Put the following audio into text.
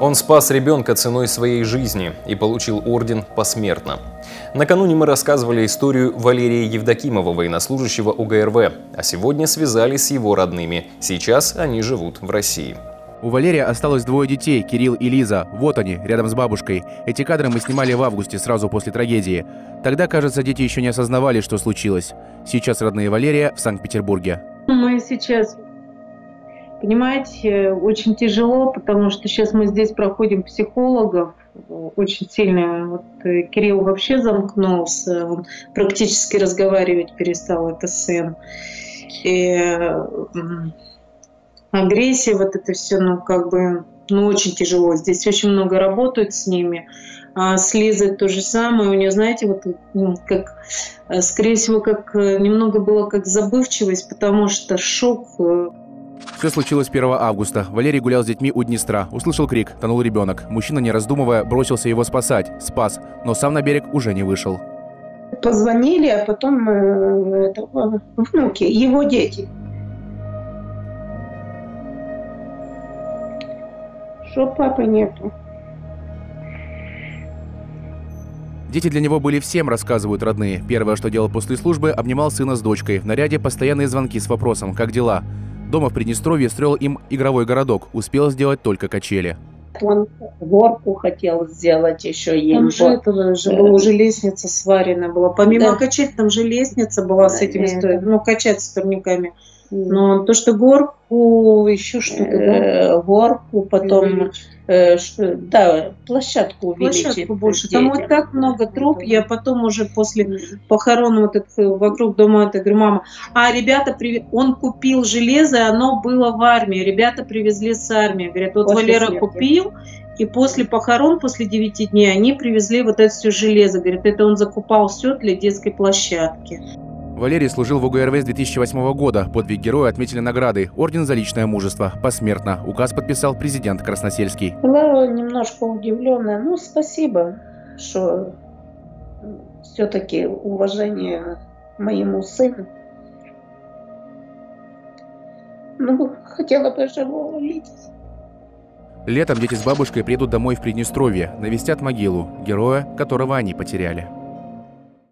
Он спас ребенка ценой своей жизни и получил орден посмертно. Накануне мы рассказывали историю Валерия Евдокимова, военнослужащего УГРВ, а сегодня связались с его родными. Сейчас они живут в России. У Валерия осталось двое детей, Кирилл и Лиза. Вот они, рядом с бабушкой. Эти кадры мы снимали в августе, сразу после трагедии. Тогда, кажется, дети еще не осознавали, что случилось. Сейчас родные Валерия в Санкт-Петербурге. Мы сейчас, понимаете, очень тяжело, потому что сейчас мы здесь проходим психологов очень сильно. Вот Кирилл вообще замкнулся, он практически разговаривать перестал, это сын. И агрессия, вот это все, ну как бы, ну очень тяжело. Здесь очень много работают с ними. А с Лизой то же самое. У нее, знаете, вот как, скорее всего, как немного было как забывчивость, потому что шок. Все случилось 1 августа. Валерий гулял с детьми у Днестра. Услышал крик, тонул ребенок. Мужчина, не раздумывая, бросился его спасать. Спас, но сам на берег уже не вышел. Позвонили, а потом внуки, его дети. Что папы нету. Дети для него были всем, рассказывают родные. Первое, что делал после службы, обнимал сына с дочкой. В наряде постоянные звонки с вопросом «Как дела?». Дома в Приднестровье строил им игровой городок. Успел сделать только качели. Он горку хотел сделать еще им. Там же, это же была уже лестница сварена была. Помимо качель, там же лестница была с этими, ну, качать с турниками. Но то, что горку, еще что-то, горку, потом да, площадку увеличить. Площадку больше. Там вот так много труп, я потом уже после похорон вот этот, вокруг дома, это говорю, мама, а ребята, он купил железо, оно было в армии, ребята привезли с армии, говорят, вот после Валера смерти купил, и после похорон, после 9 дней, они привезли вот это все железо, говорят, это он закупал все для детской площадки. Валерий служил в ОГРВ с 2008 года. Подвиг героя отметили наградой «Орден за личное мужество». Посмертно. Указ подписал президент Красносельский. Была немножко удивлена. Ну, спасибо, что все-таки уважение моему сыну. Ну, хотела бы живого видеть. Летом дети с бабушкой приедут домой в Приднестровье. Навестят могилу героя, которого они потеряли.